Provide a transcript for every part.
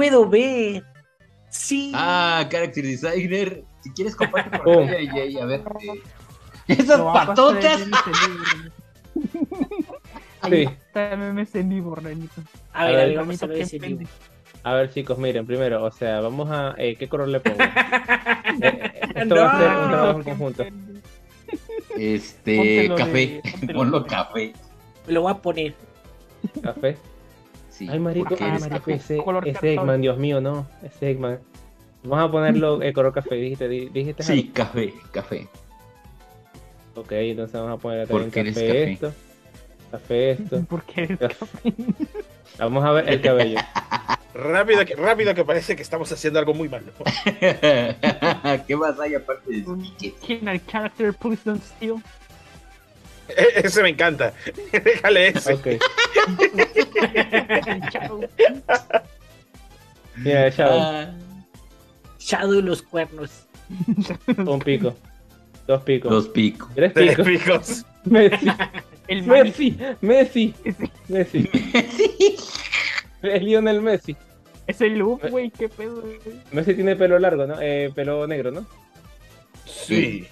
puedo ver. Sí. Ah, character designer. Si quieres, comparte con Jay, a ver. Esas patotas. Sí. También me sentí borrañito. A ver, vamos a ver ese libro. A ver, chicos, miren, primero, o sea, vamos a... ¿qué color le pongo? Esto va a ser un trabajo en conjunto. Café. Ponlo café. Me lo voy a poner. ¿Café? Sí. Ay, marico, café. Ese Eggman, Dios mío, no. Ese Eggman. Vamos a ponerlo el color café, dijiste. Sí, café. Ok, entonces vamos a poner también café esto. Café esto. ¿Por qué eres café? Vamos a ver el cabello. Rápido que parece que estamos haciendo algo muy malo. ¿Qué más hay aparte de eso? Can a character please don't steal? Ese me encanta. Déjale ese. Okay. Mira, Shadow los cuernos. Un pico. Dos picos. Tres picos. Messi. Es Lionel Messi. Es el look, güey, qué pedo. Messi tiene pelo largo, ¿no? Pelo negro, ¿no? Sí.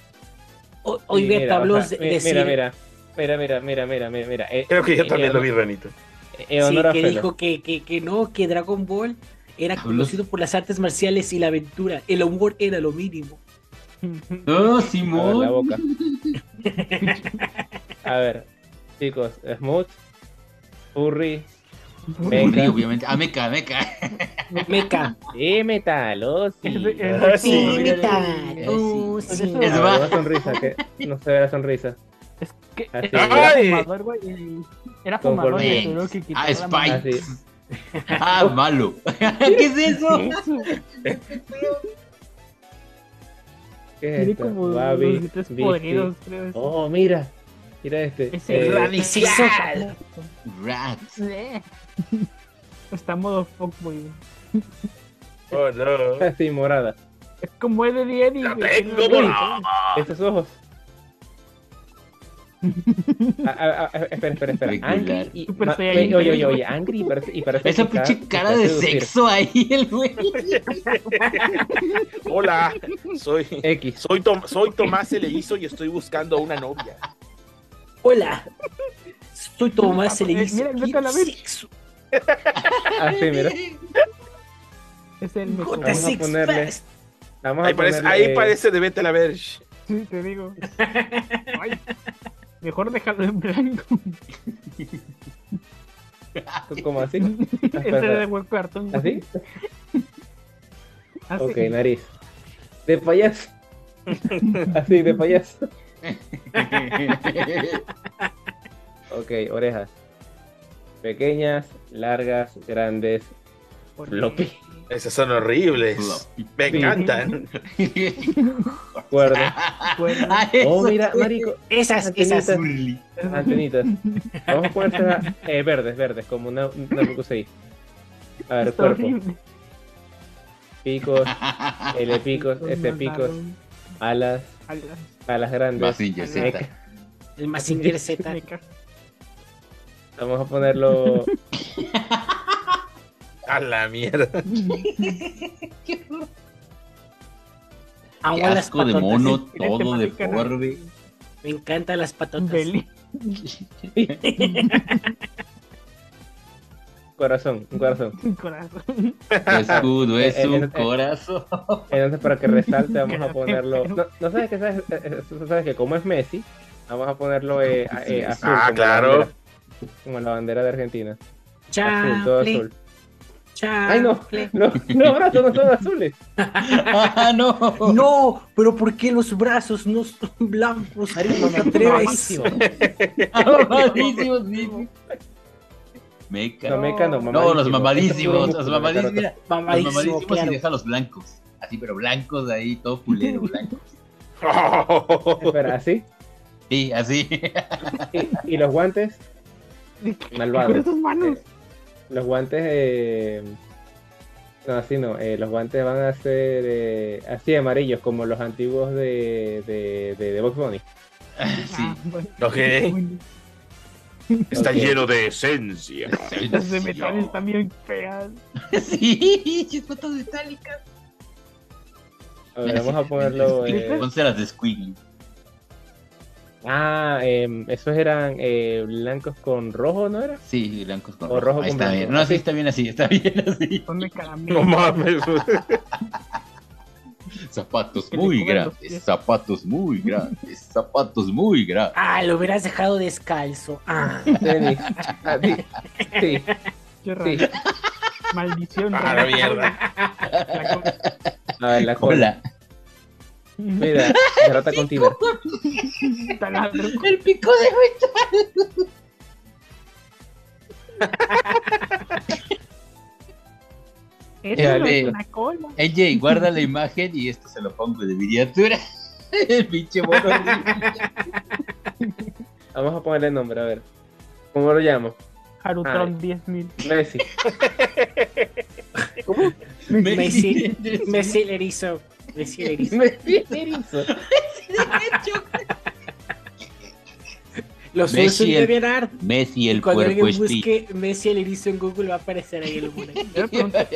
Hoy vi a Pablo decir... Mira. Creo que yo también lo vi, Ranito. Sí, que dijo que no, que Dragon Ball era conocido por las artes marciales y la aventura. El humor era lo mínimo. ¡No, Simón! La boca. A ver, chicos, Smooth, Furry... Meca, obviamente. Ah, Meca. Sí, metalosi. Sí, metalosi. Es más. Una sonrisa, que no se ve la sonrisa. Es que era fumador, güey. Era fumador. Spike. Ah, malo. ¿Qué es eso? ¿Qué es esto? Babi, oh, mira este. Es el radical. Rats. Está en modo fuckboy. Oh, no. Así, morada. Es como el de Eddie. ¡La tengo morada! Estos ojos. Espera. Angry y... Oye, Angry y parece... Esa pinche cara de sexo ahí, el güey. Hola, soy Tomás Eleguizo y estoy buscando una novia. Hola, soy Tomás Eleguizo. Mira, la sexo. Así, mira. Es el mejor. Vamos a ponerle. Ahí parece de Vete a la Verge. Sí, te digo. Ay, mejor dejarlo en blanco. ¿Cómo así? Ese era de buen cartón. ¿Así? Ok, nariz. De payaso. Así, de payaso. Ok, orejas. Pequeñas, largas, grandes, floppy. Esas son horribles. Me encantan. Cuerda. Oh, mira, marico. Esas. Antenitas. Vamos a ponerlas verdes, como una Rukusei. A ver, cuerpo. Horrible. Picos, L-picos, S-picos, alas. Alas grandes. Mazinger Z. El Mazinger Z. Vamos a ponerlo... A la mierda. Qué asco de mono, todo deforme. Me encantan las patotas. Un corazón. Escudo es un corazón. Entonces, para que resalte, vamos a ponerlo. No sabes que como es Messi, vamos a ponerlo azul. Ah, claro. Como la bandera de Argentina. Azul, todo azul. Ay, no. Los brazos no son azules. Ah, no. No, pero ¿por qué los brazos no son blancos? No te atreves. Mamadísimos. Los mamadísimos. Mira, mamadísimos claro. Y deja los blancos. Así, pero blancos ahí, todo culero, blancos. Espera, ¿así? Sí, así. ¿Y los guantes? Malvados. ¿Con tus manos? Los guantes, no, así no, los guantes van a ser así amarillos, como los antiguos de Box Bunny. Sí, ok. Está lleno de esencia. Las de metal están bien feas. Sí, chispatas metálicas. A ver, vamos a ponerlo. Entonces las de Squiggy. Ah, esos eran blancos con rojo, ¿no era? Sí, blancos con rojo. O rojo con blanco. No, sí, está bien así, está bien así. Ponme caramelo. No mames. Zapatos muy grandes, zapatos muy grandes, zapatos muy grandes. Ah, lo hubieras dejado descalzo. Ah, tenis. Ah, sí. Sí. Qué raro. Sí. Maldición. Ah, la mierda. A ver, la cola. Mira, se rata con Tiber. El pico de metal. La cola. AJ, guarda la imagen y esto se lo pongo de miniatura. El pinche mono. Vamos a ponerle nombre, a ver. ¿Cómo lo llamo? Harutron 10.000. Messi. ¿Cómo? Messi. Messi el erizo. Messi el erizo. Messi el erizo. Los Messi son el, bien arte. Messi el cuerpo estilo. Cuando alguien busque Messi el erizo en Google va a aparecer ahí el muro.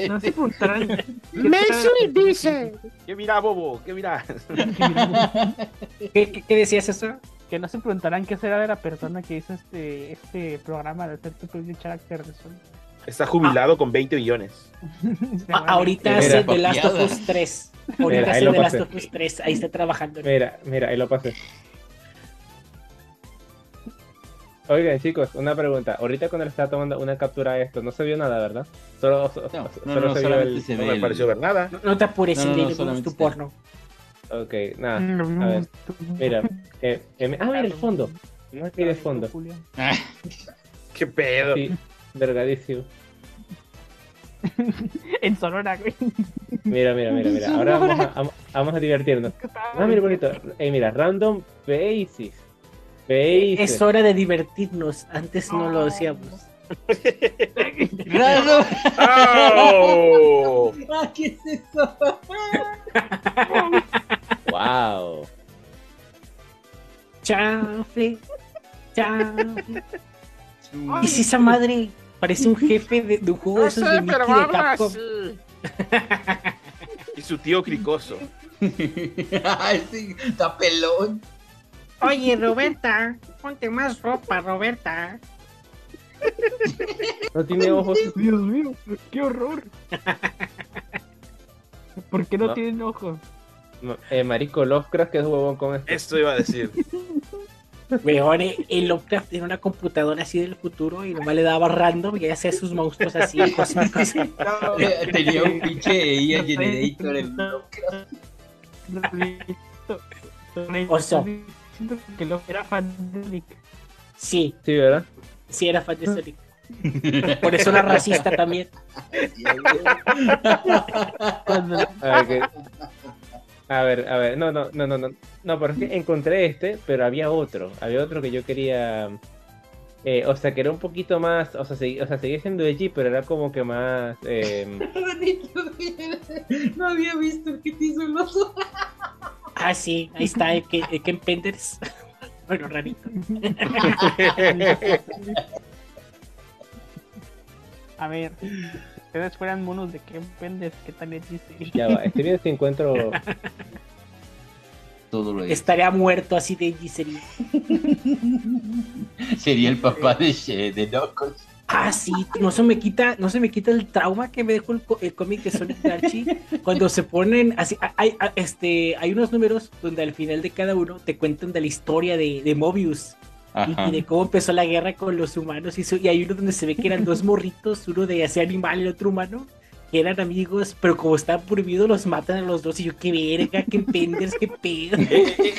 No se preguntarán. Messi el erizo. ¿Qué mira, bobo? ¿Qué mira? ¿Qué decías eso? Que no se preguntarán qué será de la persona que hizo este programa de hacer tu propio carácter de Sonic. Está jubilado con 20 millones. Ahorita hace The Last of Us 3. Ahorita hace The Last of Us 3. Ahí está trabajando. Mira, ahí lo pasé. Oigan, chicos, una pregunta. Ahorita cuando le estaba tomando una captura a esto, no se vio nada, ¿verdad? Solo se vio el... No me pareció ver nada. No te apures, en tu porno. Ok, nada. A ver, mira. Mira el fondo. No hay de fondo. Qué pedo. Sí, vergadísimo. En Sonora, güey. Mira. Ahora vamos a divertirnos. Ah, mira, bonito. Mira, Random Basis. Es hora de divertirnos, antes no lo decíamos. ¡Random! ¡Oh! ¿Qué es eso? ¡Wow! ¡Chanfle! ¿Qué es esa madre? Parece un jefe de un juego de esos de Mickey de Capcom. Y su tío cricoso. ¡Ay, sí! ¡Está pelón! Oye, Roberta, ponte más ropa, Roberta. No tiene ojos. Dios mío, qué horror. ¿Por qué no tienen ojos? No, marico, Lovecraft, que es huevón con esto. Esto iba a decir. Mejor el Lovecraft tiene una computadora así del futuro y nomás le daba random y hacía sus monstruos así. No, tenía un pinche AI generator el Lovecraft. O sea, siento que lo era fan de Sonic. Sí, ¿verdad? Sí, era fan de Sonic. Por eso era racista también. A ver, no, porque encontré este, pero había otro que yo quería, o sea, que era un poquito más, o sea, seguía siendo edgy, pero era como que más, No había visto el que te hizo el oso. Ah, sí, ahí está el Ken Penders. Bueno, rarito. A ver, ustedes fueran monos de Ken Penders, ¿qué tal les dice? Ya va, estoy viendo si encuentro... Todo lo estaría muerto así de Gisería. Sería el papá de Knuckles. Ah, sí, no se me quita el trauma que me dejó el cómic de Sonic de Archie. Cuando se ponen así, hay unos números donde al final de cada uno te cuentan de la historia de Mobius y de cómo empezó la guerra con los humanos. Y hay uno donde se ve que eran dos morritos, uno de ese animal y el otro humano, que eran amigos, pero como están prohibidos, los matan a los dos. Y yo, qué verga, qué penders, qué pedo.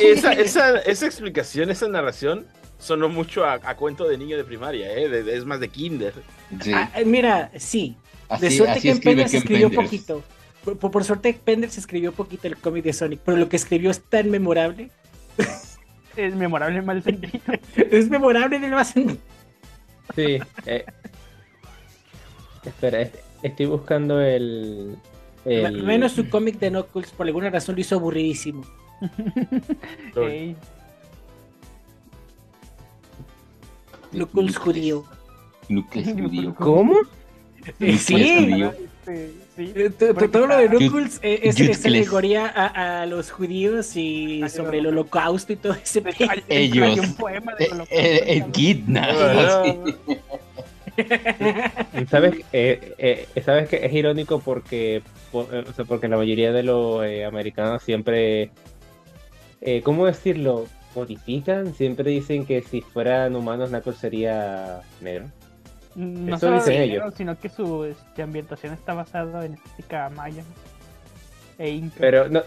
Esa explicación, esa narración, sonó mucho a cuento de niño de primaria, es más de kinder. Sí. Ah, mira, sí. Así, de suerte que Penders escribió poquito. Por suerte Penders escribió poquito el cómic de Sonic, pero lo que escribió es tan memorable. Es memorable en mal sentido. Es memorable en el mal sentido. Sí. Espera, estoy buscando el... Menos su cómic de Knuckles, por alguna razón lo hizo aburridísimo. Knuckles judío. Knuckles judío. ¿Cómo? Sí. Todo lo de Knuckles es alegoría a los judíos y sobre el holocausto y todo ese pedo. Ellos. ¿Sabes que es irónico? Porque la mayoría de los americanos siempre, ¿cómo decirlo? Modifican, siempre dicen que si fueran humanos Knuckles sería negro. No solo negro, sino que su ambientación está basada en estética maya e inca. Pero no,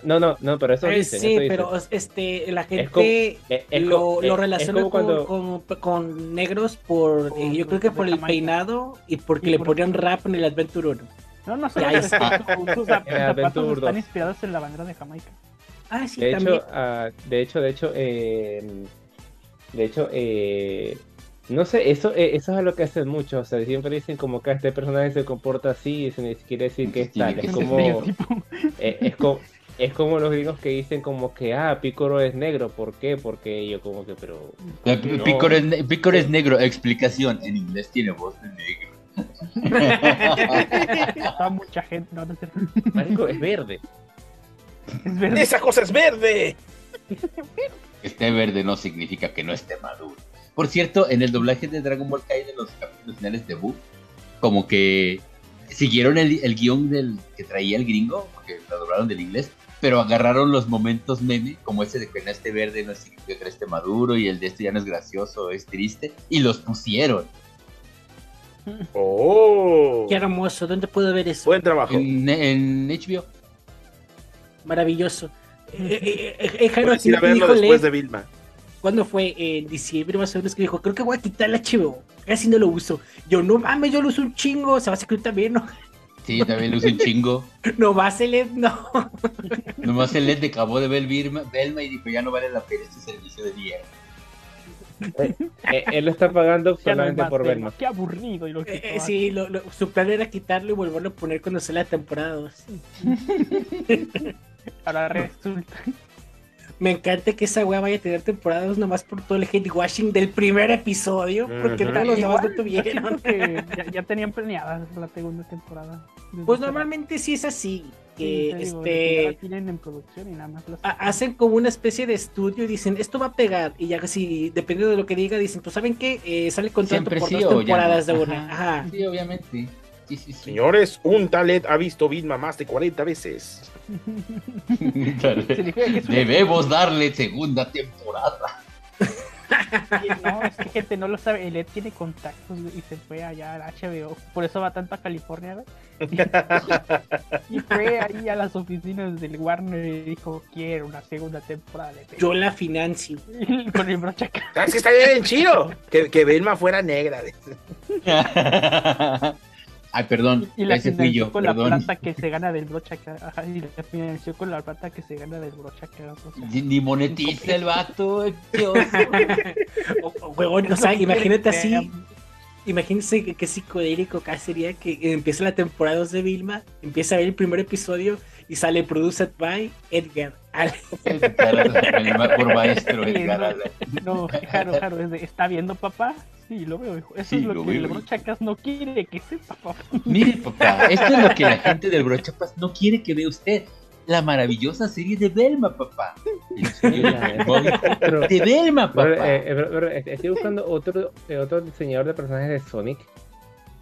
pero eso dicen. Sí, eso dicen. Pero la gente lo relaciona con negros por yo creo que por el peinado y porque le ponían rap en el Adventure 1. No solo eso, sus zapatos están inspirados en la bandera de Jamaica. Ah, sí, de hecho, no sé, eso es a lo que hacen muchos, o sea, siempre dicen como que este personaje se comporta así y se quiere decir que es tal, es como los gringos que dicen como que, Piccolo es negro, ¿por qué? Porque yo como que, pero... No. Piccolo es negro, explicación, en inglés tiene voz de negro. Está mucha gente, no sé. Marico, es verde. ¡Esa cosa es verde! Que esté verde no significa que no esté maduro. Por cierto, en el doblaje de Dragon Ball Kai de los capítulos finales de Buu, como que siguieron el guión del que traía el gringo, porque lo doblaron del inglés, pero agarraron los momentos meme, como ese de que no esté verde no significa que no esté maduro, y el de esto ya no es gracioso, es triste, y los pusieron. ¡Oh! ¡Qué hermoso! ¿Dónde puedo ver eso? Buen trabajo. En HBO. Maravilloso. Jairo así a verlo híjole, después de Bilma. ¿Cuándo fue? En diciembre más o menos que dijo, creo que voy a quitar la HBO. Casi no lo uso. Yo, no mames, yo lo uso un chingo. Se va a escribir también, ¿no? Sí, también lo uso un chingo. No más el LED, no. Nomás el LED acabó de ver Velma y dijo, ya no vale la pena este servicio de día. Él lo está pagando solamente por Velma. Qué aburrido. Sí, su plan era quitarlo y volverlo a poner cuando sea la temporada 2. Ahora resulta. Me encanta que esa wea vaya a tener temporadas nomás por todo el hate washing del primer episodio, porque todos los demás no tuvieron. Ya tenían planeadas la segunda temporada. Pues normalmente sí es así. Que sí, tienen en producción y nada más hacen como una especie de estudio y dicen esto va a pegar y ya si dependiendo de lo que diga dicen pues saben que sale contrato siempre por sí, dos temporadas ya, de una. Ajá. Sí, obviamente. Sí. Señores, un talent ha visto Vilma más de 40 veces. Debemos darle segunda temporada. No, es que gente no lo sabe. El Ed tiene contactos y se fue allá al HBO. Por eso va tanto a California. Y fue ahí a las oficinas del Warner y dijo: quiero una segunda temporada. Yo la financio. Con el broche acá. ¿Sabes que estaría bien chido? Que Velma fuera negra. Ay, perdón. Y la financió con la plata que se gana del broche acá. Y la financió con la plata que se gana del broche acá. Ni monetiza el vato. Huevón, o sea, imagínate así. Imagínense qué psicodélico acá sería que empieza la temporada 2 de Vilma, empieza a ver el primer episodio y sale Produced by Edgar Allan. Por maestro Edgar Allan. No, Jaro, ¿está viendo papá? Sí, lo veo, hijo. Eso sí, es lo que el Brochacas no quiere que sepa, papá. Mire, papá, esto es lo que la gente del Brochacas no quiere que vea usted. La maravillosa serie de Velma, papá. De Velma, papá. Pero, estoy buscando otro diseñador de personajes de Sonic,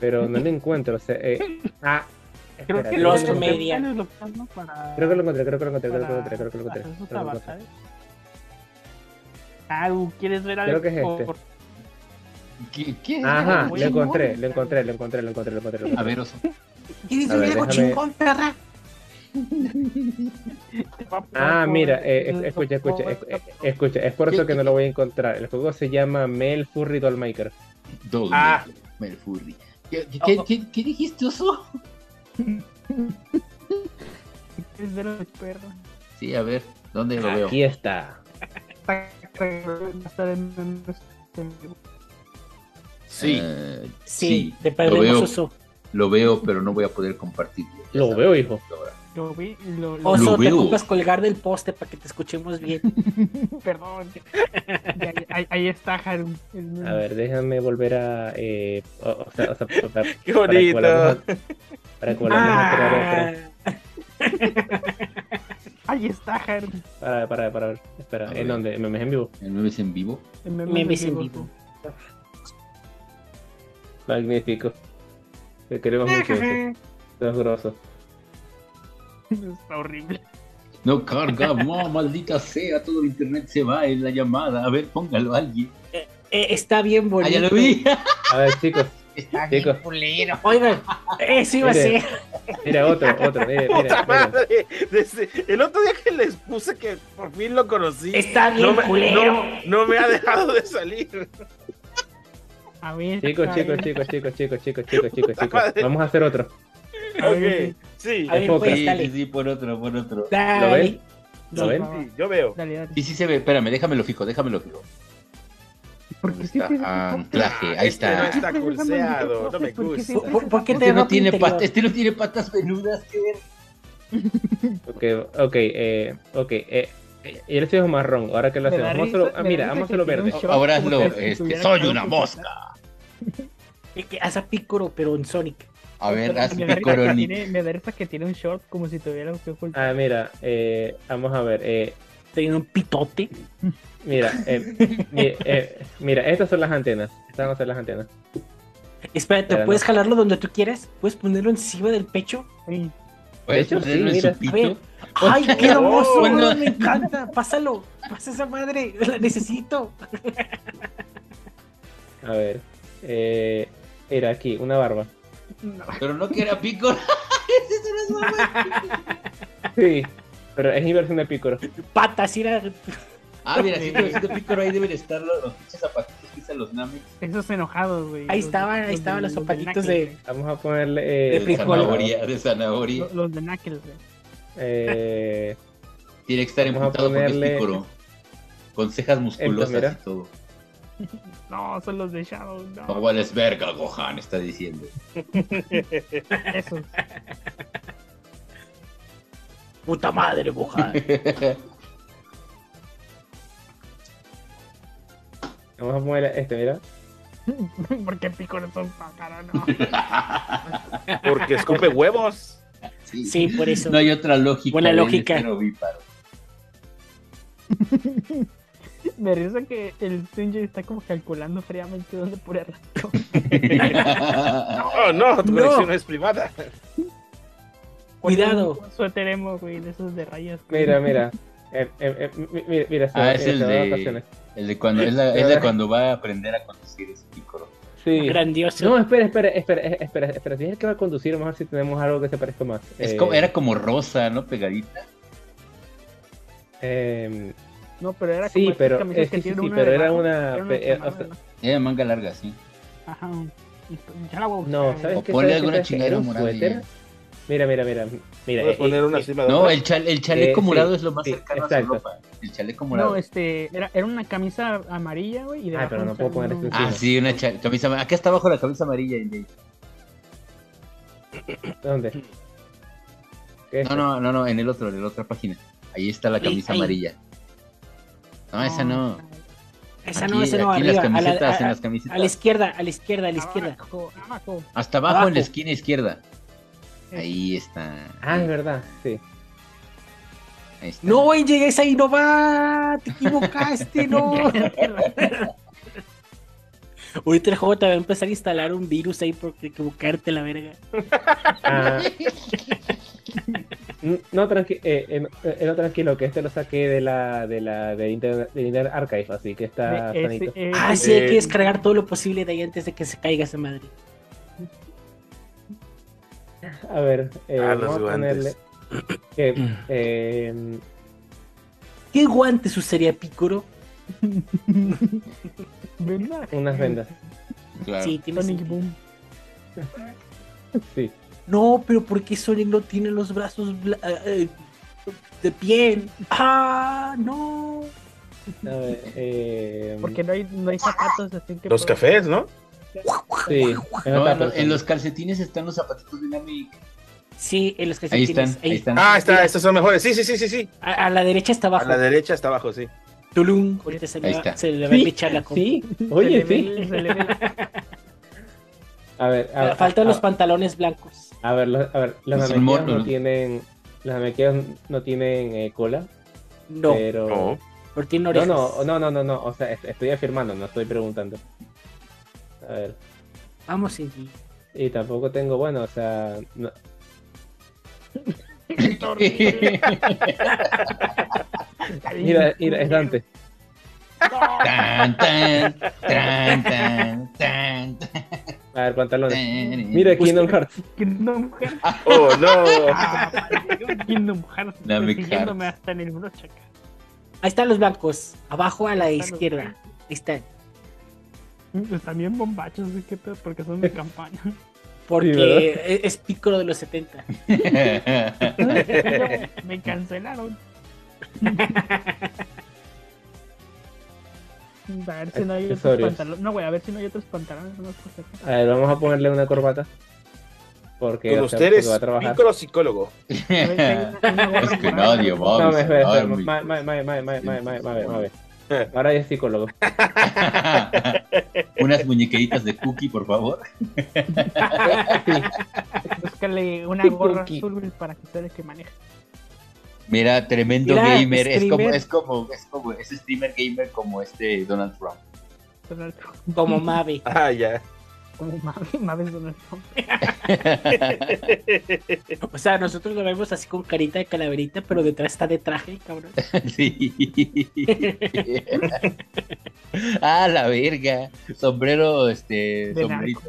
pero no lo encuentro. O sea, espera, creo que los comediantes lo pasan para... Creo que lo encontré. ¿Quieres ver algo? Creo que es este. ¿Qué? Ajá, lo encontré. A ver, oso. ¿Quieres ver algo chingón, perra? Mira, escucha, es por eso que no lo voy a encontrar. El juego se llama Mel Furry Dollmaker. Mel Furry. ¿Qué dijiste, oso? Es de los perros. Sí, a ver, ¿dónde lo veo? Aquí está. Sí, te perdemos, oso. Lo veo, pero no voy a poder compartirlo. Lo veo, hijo. Oso, te ocupas colgar del poste para que te escuchemos bien. Perdón. Ahí está, Haru. A ver, déjame volver a... ¡Qué bonito! Para que volvamos a ahí está, Haru. Para ver. Espera, ¿en dónde? ¿En memes en vivo? ¿En memes en vivo? En memes en vivo. Magnífico. Te queremos mucho. Estás grosso. Está horrible. No carga, no, maldita sea. Todo el internet se va en la llamada. A ver, póngalo a alguien. Está bien bonito. Ah, ya lo vi. A ver, chicos. Está bien pulero. Oigan, eso iba a ser. Mira, otro. Puta madre. Desde el otro día que les puse que por fin lo conocí. Está bien pulero. No me ha dejado de salir. A ver, chicos. Vamos a hacer otro. Ok, sí. A ver, pues, sí, por otro. Dale. ¿Lo ven? Sí, yo veo. Dale. Sí, se ve. Espérame, déjamelo fijo. Porque anclaje, ahí está. Este no está curseado, no me gusta. ¿Por qué te no tiene patas? Este no tiene patas venudas, que ver. Ok. Y él se hizo marrón, ahora que lo hacemos. Mira, vamos a lo verde. Ahora hazlo, soy una mosca. Es que hace Piccolo, pero en Sonic. A ver, haz Piccolo. Me da risa que tiene un short como si tuviera un piojo. Ah, mira, vamos a ver. Tiene un pitote. Mira, mira, estas son las antenas. Estas van a ser las antenas. Espérate, ¿puedes jalarlo donde tú quieras? ¿Puedes ponerlo encima del pecho? Sí. ¿Puedes ponerlo en su pito? ¡Ay, qué hermoso! Bueno. ¡Me encanta! ¡Pásalo! ¡Pasa esa madre! ¡La necesito! A ver... era aquí, una barba. No. Pero no que era Piccolo. Sí, pero es inversión de Piccolo. ¡Patas! Era... Ah, mira, si te siento Piccolo, ahí deben estar los pinches zapatitos que usan los Namek. Esos enojados, güey. Ahí estaban los zapatitos de... Vamos a ponerle... de zanahoria. Los de Knuckles, güey. Tiene que estar empujado con el Piccolo. Con cejas musculosas y todo. No, son los de Shadow. No hueles verga, Gohan, está diciendo. Eso. Puta madre, Gohan. Vamos a poner este, mira. Porque Piccolo son pájaro, no. Porque escupe huevos. Sí, por eso. No hay otra lógica. Buena lógica. Me risa que el Tunjo está como calculando fríamente dónde poner la tu colección es privada. Cuidado. Suéter emo, güey, de esos de rayas. Mira. Mira. Es el de cuando va a aprender a conducir ese Piccolo. Sí. Grandioso. No, espera. Tienes que va a conducir, vamos a ver si tenemos algo que se parezca más. Era como rosa, ¿no? Pegadita. No, pero era como... Sí, pero, era una... Era manga larga, sí. Ajá. Ya la voy a buscar. No, ¿sabes qué? Ponle alguna chingadera morada. Mira. Poner una cima de no, el chaleco morado es lo más cercano a su ropa. El chaleco morado. No, era una camisa amarilla, güey. Ah, pero no puedo poner esto encima. Ah, sí, una camisa amarilla. Acá está abajo la camisa amarilla. ¿Dónde? No, en el otro, en la otra página. Ahí está la camisa amarilla. No, esa no. Esa no, aquí arriba. En las camisetas. A la izquierda. Abajo. Hasta abajo en la esquina izquierda. Ahí está. Ah, es verdad, sí. Ahí está. No, llegues ahí, no va. Te equivocaste, no. Ahorita el juego te va a empezar a instalar un virus ahí por equivocarte, la verga. No, tranquilo, que este lo saqué de Internet Archive, así que está sanito. Sí, hay que descargar todo lo posible de ahí antes de que se caiga esa madre. A ver, vamos a ponerle... ¿Qué guantes usaría Piccolo? ¿Vendas? Unas vendas. Claro. Sí, tiene Sonic Boom. Sí. No, pero ¿por qué Sonic no tiene los brazos de piel? ¡Ah, no! A ver, porque no hay zapatos, así que... Los cafés, ¿no? Sí. En los calcetines están los zapatitos de Namek. Sí, los que sí ahí tienes, están, ahí están. Ah, está, estos son mejores. Sí, sí, sí, sí, sí. A la derecha está abajo. A la derecha está abajo, sí. Tulum, ahorita se le va, a echar la comida. Sí, oye, sí. A ver, faltan los pantalones blancos. A ver, las amequillas no tienen, cola. No. Pero tienen orejas. No. O sea, estoy afirmando, no estoy preguntando. A ver. Vamos, Iggy. Y tampoco tengo, bueno, o sea. No. Mira, es Dante. Tan, tan, tan, tan, tan. A ver, pantalones. Mira, Kingdom Hearts. Kingdom Hearts. Oh, no. Kingdom Hearts. Persiguiéndome hasta en el broche acá. Ahí están los blancos. Abajo a la izquierda. Ahí están. Están bien bombachos, ¿sí? ¿Qué pedo? Porque son de campaña. Porque sí, es Piccolo de los 70. Me cancelaron. A ver si no hay otros pantalones. No, güey, a ver si no hay otros pantalones. A ver, vamos a ponerle una corbata. Porque con ustedes, Piccolo psicólogo. Es que no, Dios, vamos. Más. Ahora ya es psicólogo. Unas muñequeritas de Cookie, por favor. Sí. Búscale una gorra azul para que ustedes que manejen. Mira, tremendo. Mira, gamer. Es como es streamer gamer como este Donald Trump. Donald Trump. Como Mavi. Ah, ya. Como Mavi es Donald Trump. O sea, nosotros lo vemos así con carita de calaverita, pero detrás está de traje, cabrón. Sí. Ah, la verga. Sombrero, de sombrerito.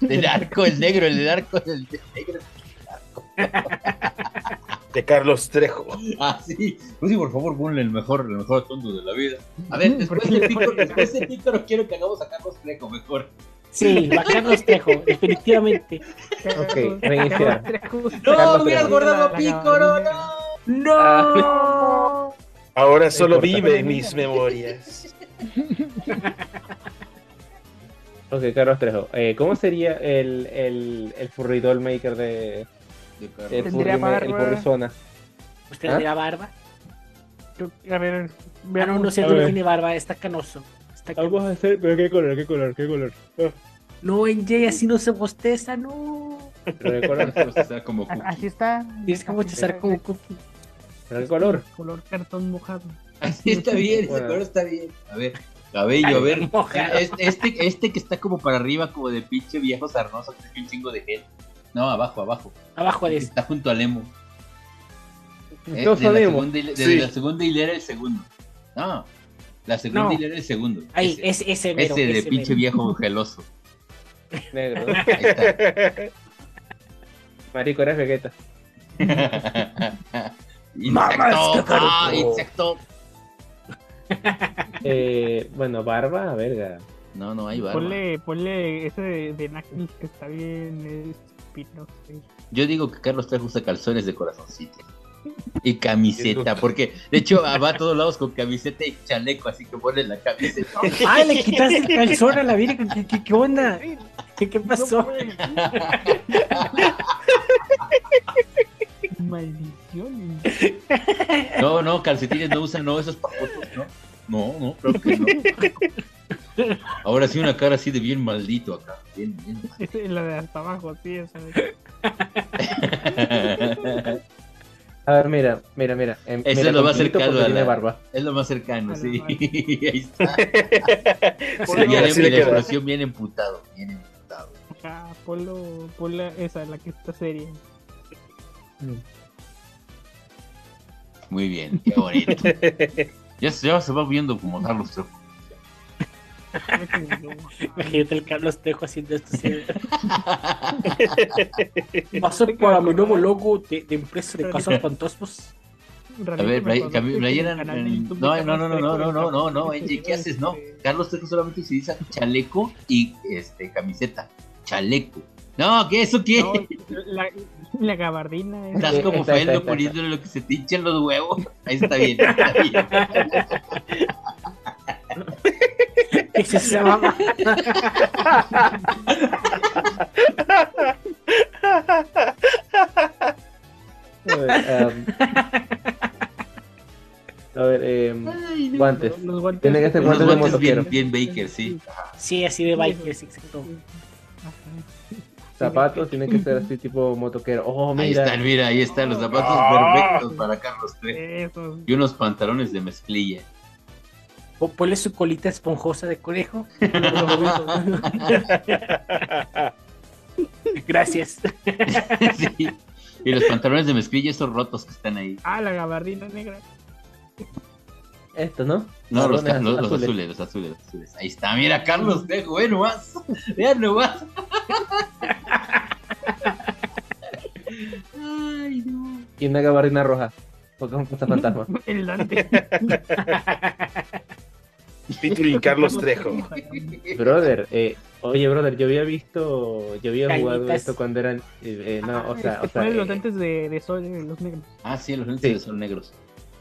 De narco, el negro, el de narco, el de negro. De Carlos Trejo. Ah, sí. Pues sí, por favor, ponle el mejor tonto de la vida. A ver, después de Piccolo quiero que hagamos a Carlos Trejo mejor. Sí, a Carlos Trejo, definitivamente. Ok, reiniciar. No, hubieras guardado a Piccolo, no. Ahora solo vive en mis memorias. Ok, Carlos Trejo. ¿Cómo sería el Furry Dollmaker de... ¿Tendría barba? ¿Usted tendría barba? A ver, no sé, no tiene barba, está canoso. Vamos a hacer, pero qué color. Oh. No, en Jay así no se bosteza, no. Pero de color se bosteza como Cookie. Así está. Tienes que bostezar como Cookie. Pero el color. Color cartón mojado. Así está bien, bueno. Ese color está bien. A ver. Cabello, a ver. Este que está como para arriba, como de pinche viejo sarnoso, que tiene un chingo de gel. No, abajo. Abajo de está junto al emo. No sabemos. Desde la segunda hilera el segundo. No, la segunda hilera el segundo. Ahí, ese mero. Ese de pinche viejo geloso. Negro. Ahí está. Marico, eres Vegeta. Insecto. Insecto. Bueno, barba, verga. No hay barba. Ponle ese de Knuckles que está bien espinoso. Yo digo que Carlos Trejo usa calzones de corazoncito y camiseta, porque de hecho va a todos lados con camiseta y chaleco, así que ponle la camiseta. ¡Ah, le quitaste el calzón a la virgen! ¿Qué onda? ¿Qué pasó? Maldición. No, calcetines no usan, no, esos pajotos, ¿no? No, creo que no. Ahora sí, una cara así de bien maldito acá. Bien maldito. La de hasta abajo, sí, esa. A ver, mira. Eso es lo más cercano. Tiene barba. Es lo más cercano, sí. Ahí está. Y la expresión bien emputado. Ajá, ponlo esa, la que está seria. Muy bien, qué bonito. Ya se va viendo como Carlos Trejo. Imagínate el Carlos Trejo haciendo esto. Va a ser para mi nuevo logo de empresa de Cazafantasmas. A ver, No, ¿qué haces? No, Carlos Trejo solamente utiliza chaleco y camiseta. Chaleco. No, ¿qué? ¿Eso qué? No, la gabardina. Estás como Feldo poniéndole lo que se te hinchen los huevos. Ahí está bien. ¿Qué es esa mamá? guantes. Los guantes. Tiene que ser guantes de motoquero. Bien biker, sí. Sí, así de biker, sí, exacto. Zapatos tienen que ser así tipo motoquero. Oh, mira. Ahí están, mira, ahí están los zapatos perfectos para Carlos Trejo. Y unos pantalones de mezclilla. O ponle su colita esponjosa de conejo. Gracias. Sí. Y los pantalones de mezclilla, esos rotos que están ahí. Ah, la gabardina negra. Esto, ¿no? No, los azules. Ahí está, mira, Carlos Trejo, ve nomás. Vean nomás. Ay, no. Y una gabardina roja. Porque es un cazafantasma. El Dante. Featuring Carlos Trejo. Brother, oye, brother, yo había jugado esto cuando eran... los lentes de sol, los negros. Ah, sí, los lentes de sol negros.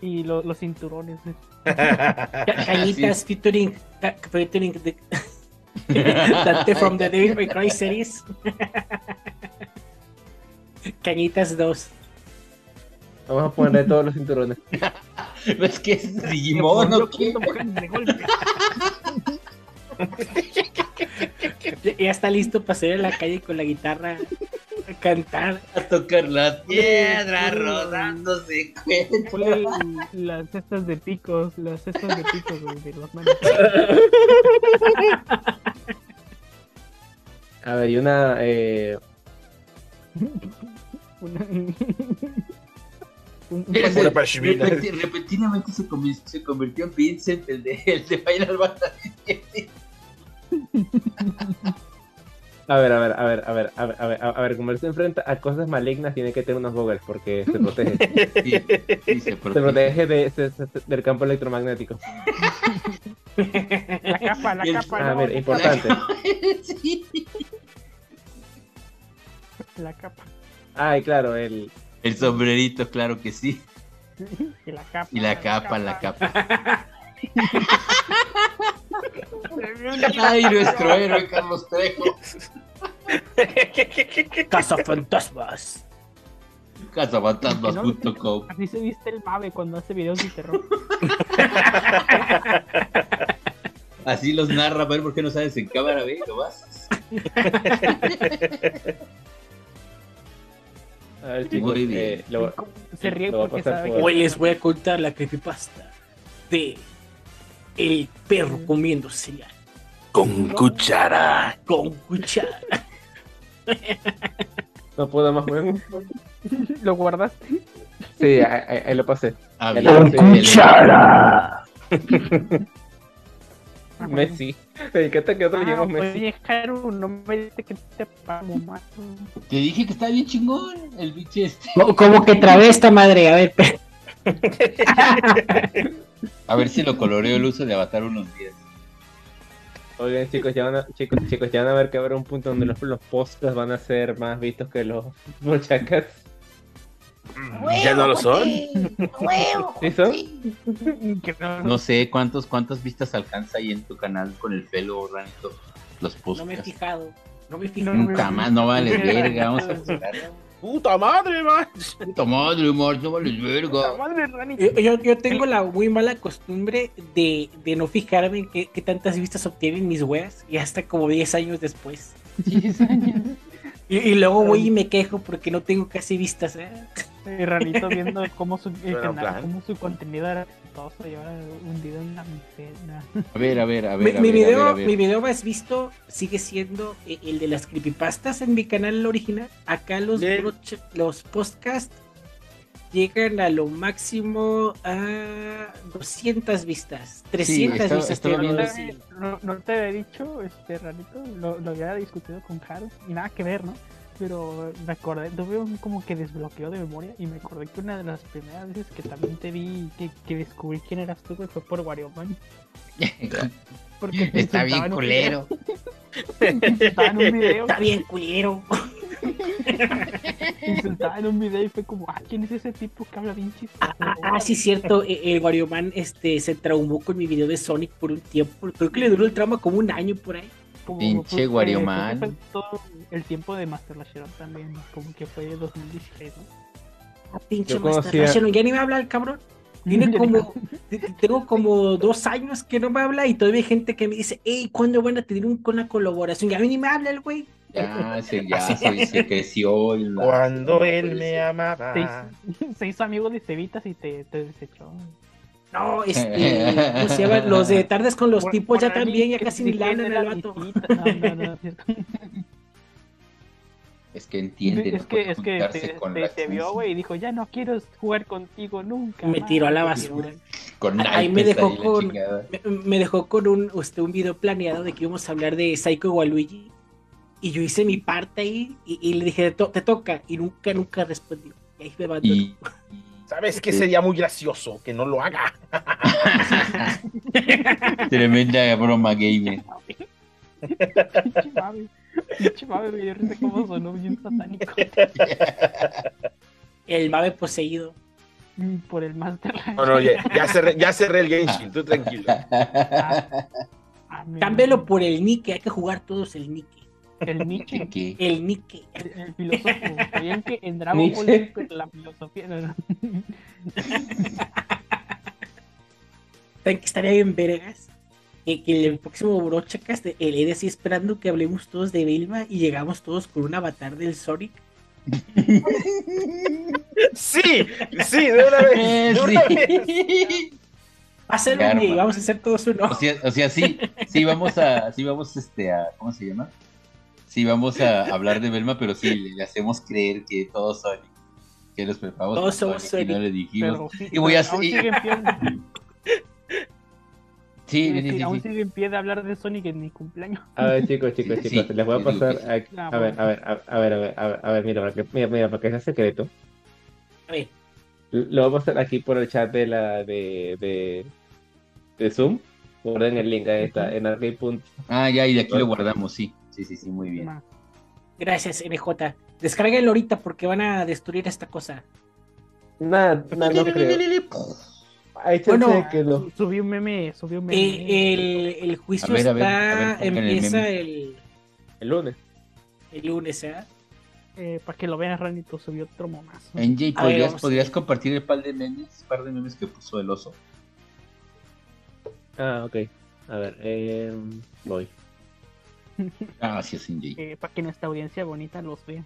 Y los cinturones. Cañitas featuring de... Dante from the Devil May Cry series. Cañitas 2. Vamos a ponerle todos los cinturones. ¿Ves que es Digimon? Ya está listo para salir a la calle con la guitarra a cantar. A tocar la piedra rodándose. Ponle las cestas de picos, de las manos. A ver, y una... Repentinamente se convirtió en Vincent, el de Final Fantasy. A ver, como él se enfrenta a cosas malignas, tiene que tener unos goggles porque se protege. Sí, se protege del campo electromagnético. La capa. A ver, importante. La capa. Ay, claro, el sombrerito, claro que sí. Y la capa. Ay, nuestro héroe Carlos Trejo. Cazafantasmas. Cazafantasmas.com. Así se viste el Mave cuando hace videos de terror. Así los narra, ver por qué no sales en cámara, ve, ¿lo vas? A ver, chicos, muy bien. Se ríe porque sabe que... Hoy les voy a contar la creepypasta de el perro comiendo cereal. Con cuchara. No puedo más juego. ¿Lo guardaste? Sí, ahí lo pasé. Con cuchara. Messi. Dedícate que otro llevamos Messi. Oye, Haru, no me dijiste que te pagamos más. Te dije que está bien chingón el bicho este. Como que trabé esta madre, a ver. A ver si lo coloreo el uso de avatar unos días. Oigan, chicos, ya van a ver que habrá un punto donde los podcasts van a ser más vistos que los muchachas. ¿Ya no lo son? ¿Sí son? No sé cuántas vistas alcanza ahí en tu canal con el pelo orgánico, los posts. No me he fijado. Nunca más, no vale verga, vamos a jugar. Puta madre, no vales verga. Yo tengo la muy mala costumbre de no fijarme en qué tantas vistas obtienen mis weas y hasta como 10 años después. 10 años. Y luego voy y me quejo porque no tengo casi vistas, Y Ranito viendo cómo su contenido era exitoso y ahora hundido en la miseria. A ver. Mi video más visto sigue siendo el de las creepypastas en mi canal original. Acá los podcasts llegan a lo máximo a 200 vistas, 300 vistas. No te había dicho, Ranito, lo había discutido con Haru y nada que ver, ¿no? Pero me acordé, tuve como que desbloqueo de memoria y me acordé que una de las primeras veces que también te vi, que descubrí quién eras tú, fue por Wario Man. Porque está bien culero. Está bien culero. Insultaba en un video y fue como, ¿quién es ese tipo que habla bien chistoso? Sí, cierto, el Wario Man se traumó con mi video de Sonic por un tiempo. Creo que le duró el trauma como un año por ahí. Pinche Wario Man. Todo el tiempo de Master Lashero también, como que fue el 2016, ¿no? Pinche Master Lashero, ya ni me habla el cabrón. Tiene como, tengo como 2 años que no me habla y todavía hay gente que me dice, hey, ¿cuándo van a tener una colaboración? Y a mí ni me habla el güey. Ya, se creció. Y la... Cuando él me amaba. Se hizo amigo de Cebitas y te desechó. No, pues, ya, los de tardes con los tipos ya también, ya casi ni lana en el vato. No, es que entiende. Es que te vio, güey, y dijo, ya no quiero jugar contigo nunca. Me tiró a la basura. Ahí me dejó con un video planeado de que íbamos a hablar de Psycho y Waluigi. Y yo hice mi parte ahí y le dije, te toca. Y nunca respondió. Y ahí me mandó. ¿Sabes qué? Sería muy gracioso que no lo haga. Tremenda broma gamer. Pinche mabe, yo no sé cómo sonó bien satánico. El mabe poseído. Por el Master Lashero. Bueno, ya cerré el Genshin, tú tranquilo. Cámbialo por el Nike, hay que jugar todos el Nike. El Nietzsche. ¿Qué? El Nietzsche. El filósofo. Sabían que en Dragon Ball la filosofía. No. ¿Saben que estaría bien vergas? Que el próximo Brochacast, el Eddie así esperando que hablemos todos de Velma y llegamos todos con un avatar del Sonic. Sí, de una vez. De una vez. Va a ser claro, un vamos a hacer todos uno. O sea, sí vamos a ¿cómo se llama? Sí, vamos a hablar de Velma, pero sí, le hacemos creer que todos son, que los preparamos. Todos somos Sonic, no le dijimos. Pero, y voy a seguir. Sí. Aún sigue en pie de hablar de Sonic en mi cumpleaños. A ver, chicos, les voy a pasar. A ver, mira, para que sea secreto. A ver. Lo vamos a hacer aquí por el chat de la de Zoom. Guarden el link ahí está, en arcade. Ah, ya, y de aquí lo guardamos, sí. Sí, muy bien. Gracias, MJ. Descárguenlo ahorita porque van a destruir esta cosa. No creo. Ahí bueno, que no. Subí un meme. El juicio empieza el lunes. El lunes, ¿eh? Para que lo vean, Ranito, subió otro momazo. NJ, ¿podrías compartir el par de memes que puso el oso? Ah, ok. A ver, voy. Gracias, Indy. Para que nuestra audiencia bonita los vea.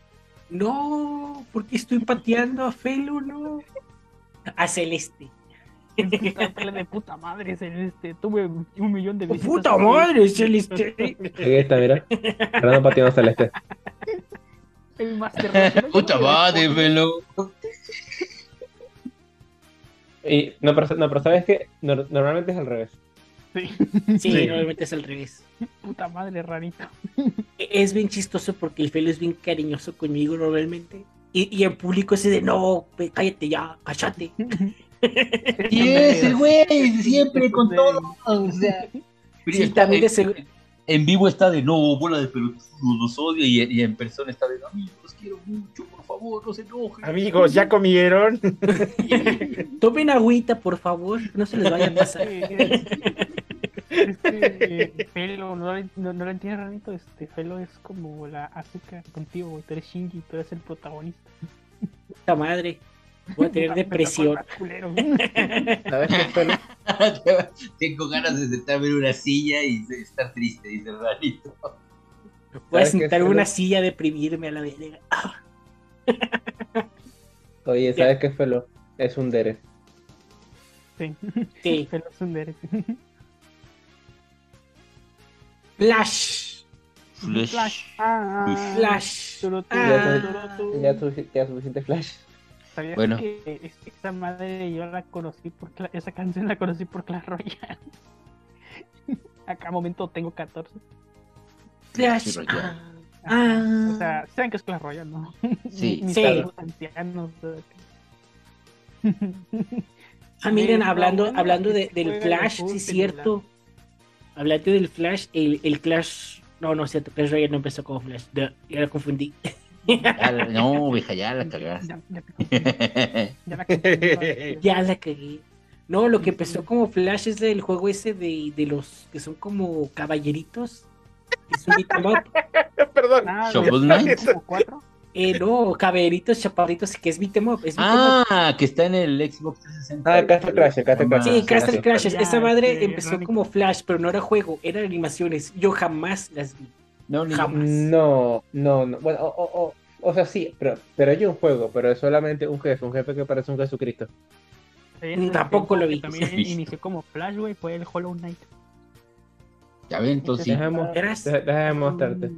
No, porque estoy pateando a Felu, no. A Celeste. De puta madre, Celeste. Tuve 1,000,000 de visitas. ¡Puta madre, Celeste! Ahí está, mira. Fernando pateando a Celeste. El Master. ¡Puta madre, Felu! No, pero ¿sabes qué? Normalmente es al revés. Sí, normalmente es al revés. Puta madre, rarito. Es bien chistoso porque el Felo es bien cariñoso conmigo normalmente. Y en público ese de no, cállate ya, cállate. Y es el güey, siempre con todo. O sea, sí, también en vivo está de no, bola de pelotudos, los odio. Y en persona está de no, amigos, los quiero mucho, por favor, no se enojen. Amigos, ¿ya comieron? Tomen agüita, por favor, no se les vaya a pasar. Felo, no lo entiendes, Ranito. Felo es como la azúcar contigo, tú eres Shinji, tú eres el protagonista. Puta madre, voy a tener depresión. ¿Sabes qué, Felo? Tengo ganas de sentarme en una silla y estar triste, dice Ranito. Voy a sentarme en una silla, deprimirme a la verga. Oye, ¿sabes qué, Felo? Es un dere. Sí. Felo es un dere. Flash. Ya suficiente Flash. ¿Sabías que esa madre yo la conocí esa canción la conocí por Clash Royale? Acá momento tengo 14. Flash. O sea, saben que es Clash Royale, ¿no? Sí. Ancianos. Ah, miren, hablando del Flash, sí es cierto. Hablate del Flash, el Clash... No es cierto, Clash Royale no empezó como Flash. Ya lo confundí. No, vieja, ya la cagaste. Ya la cagué. No, lo que empezó como Flash es el juego ese de los que son como caballeritos. Es un beat 'em up. Perdón. Shovel Knight. No, caberitos, chaparritos, que es beat'em up. Que está en el Xbox 360. Castle Crash, Castle Crash. Sí, Castle Crash. Esa madre empezó como Flash, pero no era juego, eran animaciones. Yo jamás las vi. No, jamás. No. Bueno, o sea, sí, pero hay un juego, pero es solamente un jefe que parece un Jesucristo. Tampoco lo vi. También inició como Flash, güey, fue el Hollow Knight. Ya ven, entonces. Déjame mostrarte.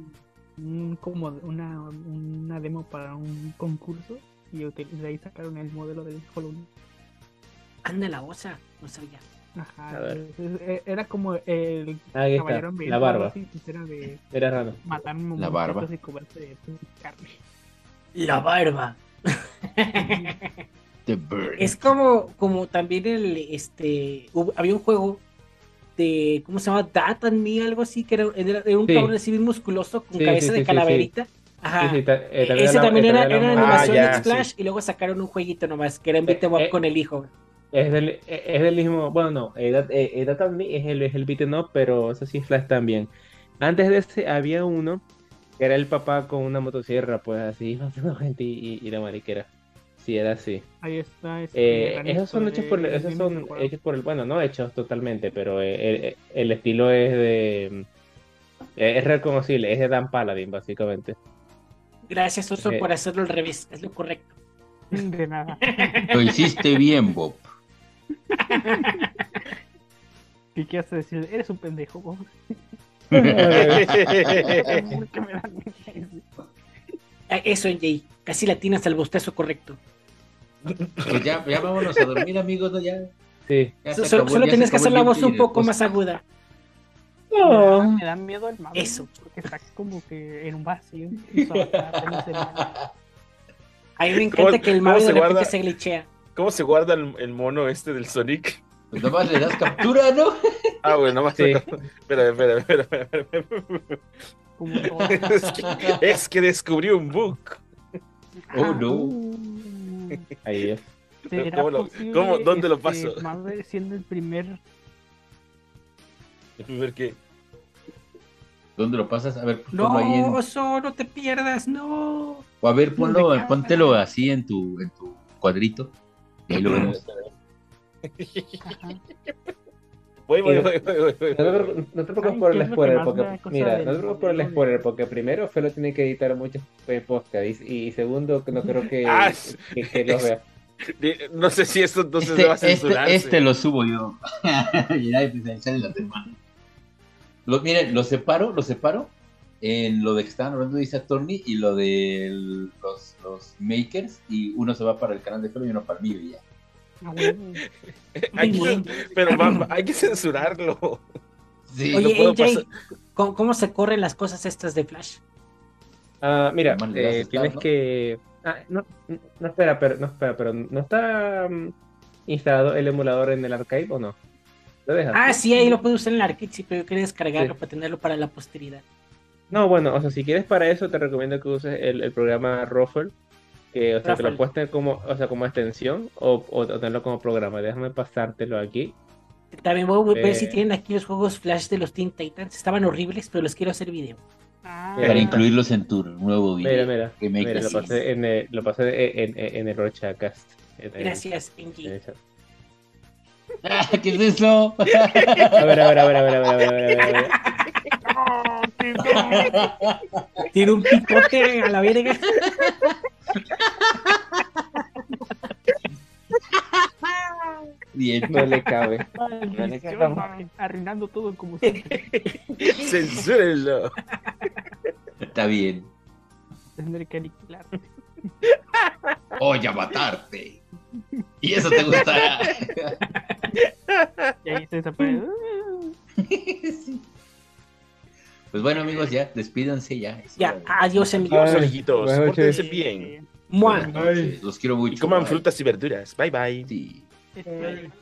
Como una demo para un concurso y de ahí sacaron el modelo del Hollow Knight. Anda la osa, no sabía. Ajá, era como el caballero en la barba. Era raro. Matar un monstruo y comerse de carne. La barba. The Bird. Es como también había un juego de, ¿cómo se llama? Dat and Me, algo así, que era un cabrón así bien musculoso con cabeza de calaverita. Sí. Ajá. Sí, ese también era animación de Splash, y luego sacaron un jueguito nomás, que era en beat'em up con el hijo. Es del mismo, bueno, no, Dat and Me es el beat'em up, pero eso sí es Flash también. Antes de ese había uno que era el papá con una motosierra, pues así, matando gente y la mariquera. Sí, era así. Ahí está. Esos son hechos por el... Bueno, no hechos totalmente, pero el estilo es de... Es reconocible, es de Dan Paladin, básicamente. Gracias, Oso, por hacerlo al revés. Es lo correcto. De nada. Lo hiciste bien, Bob. ¿Qué quieres decir? Eres un pendejo, Bob. Eso, Jay. Casi latinas al bostezo correcto. Pues ya vámonos a dormir, amigos, ¿no? Ya. Sí. Solo tienes que hacer la voz un poco más aguda. No. Me da miedo el mame. Eso. Porque está como que en un vacío. A mí me encanta que el mame de repente se glitchea. ¿Cómo se guarda el mono del Sonic? Pues nomás le das captura, ¿no? Ah, bueno, nomás. Sí. Espera. Es que descubrí un bug. Oh, no. Ahí es. ¿Dónde lo paso? Madre, siendo el primer. ¿El primer qué? ¿Dónde lo pasas? A ver, ponlo ahí. No, Oso, no te pierdas, no. O a ver, póntelo así en tu cuadrito. Y ahí lo vemos. Voy. No te preocupes por el spoiler, porque primero Felo tiene que editar muchos podcasts y segundo no creo que los vea. No sé si esto entonces se va a censurar. Este lo subo yo. Miren, lo separo en lo de que estaban hablando de Isaac Torni y lo de los makers, y uno se va para el canal de Felo y uno para mí y ya. Pero mamá, hay que censurarlo. Sí. Oye, AJ, ¿cómo se corren las cosas estas de Flash? Mira, tienes que... No, espera, pero ¿no está instalado el emulador en el archive o no? ¿Lo dejas? Sí, ahí lo puedes usar en el archive, sí, pero yo quería descargarlo para tenerlo para la posteridad. No, bueno, o sea, si quieres para eso te recomiendo que uses el programa Ruffle. O sea, te lo puedes tener como extensión o tenerlo como programa. Déjame pasártelo aquí. También voy a ver si tienen aquí los juegos Flash de los Teen Titans. Estaban horribles, pero los quiero hacer video. Para incluirlos en tu nuevo video. Mira, lo pasé en el Rochacast. Gracias, Engie. ¿Qué es eso? A ver. Tiene un picote a la verga. No le cabe. Arruinando todo como siempre. Censúrenlo. Está bien. Tendré que aniquilarte. Voy a matarte. Y eso te gustará. Y ahí se desaparece. Sí. Pues bueno, amigos, ya, despídanse ya. Ya, adiós, amigos. Orejitos, pórtense bien. Los quiero mucho. Y coman frutas y verduras. Bye, bye. Sí.